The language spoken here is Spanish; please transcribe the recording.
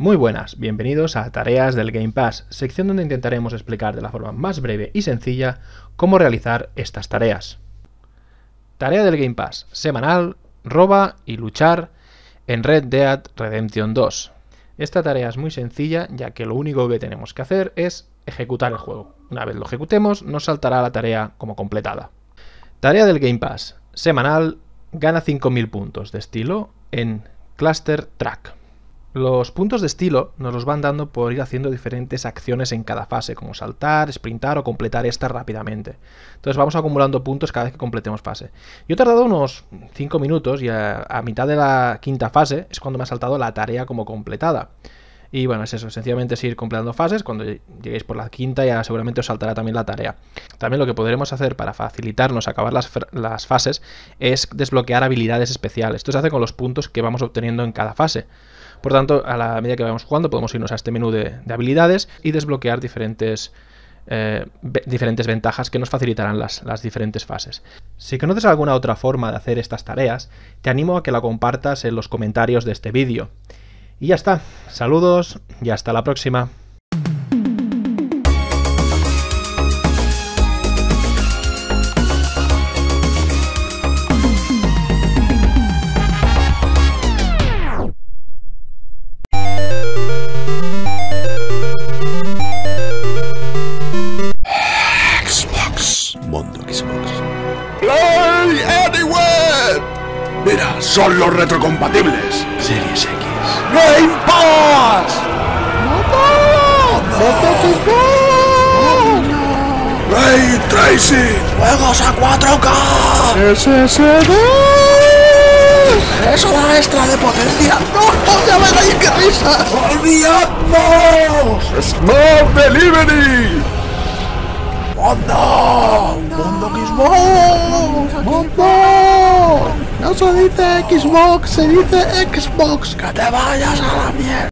Muy buenas, bienvenidos a Tareas del Game Pass, sección donde intentaremos explicar de la forma más breve y sencilla cómo realizar estas tareas. Tarea del Game Pass, semanal, roba y luchar en Red Dead Redemption 2. Esta tarea es muy sencilla, ya que lo único que tenemos que hacer es ejecutar el juego. Una vez lo ejecutemos, nos saltará la tarea como completada. Tarea del Game Pass, semanal, gana 5000 puntos de estilo en Cluster Truck. Los puntos de estilo nos los van dando por ir haciendo diferentes acciones en cada fase, como saltar, sprintar o completar esta rápidamente. Entonces vamos acumulando puntos cada vez que completemos fase. Yo he tardado unos 5 minutos y a mitad de la quinta fase es cuando me ha saltado la tarea como completada. Y bueno, es eso, sencillamente es ir completando fases, cuando lleguéis por la quinta ya seguramente os saltará también la tarea. También lo que podremos hacer para facilitarnos acabar las fases es desbloquear habilidades especiales. Esto se hace con los puntos que vamos obteniendo en cada fase. Por tanto, a la medida que vamos jugando podemos irnos a este menú de habilidades y desbloquear diferentes ventajas que nos facilitarán las diferentes fases. Si conoces alguna otra forma de hacer estas tareas, te animo a que la compartas en los comentarios de este vídeo. Y ya está, saludos y hasta la próxima. Play Anywhere. Mira, son los retrocompatibles. Series X. Game Pass. ¡No! Ray Tracing. Juegos a 4K. SSD. Eso da extra de potencia. No, ya veréis qué risa. Olvidadnos. Smart Delivery. ¡Mondo! ¡Mondo Xbox! ¡Mondo! No se dice Xbox, se dice Xbox. ¡Que te vayas a la mierda!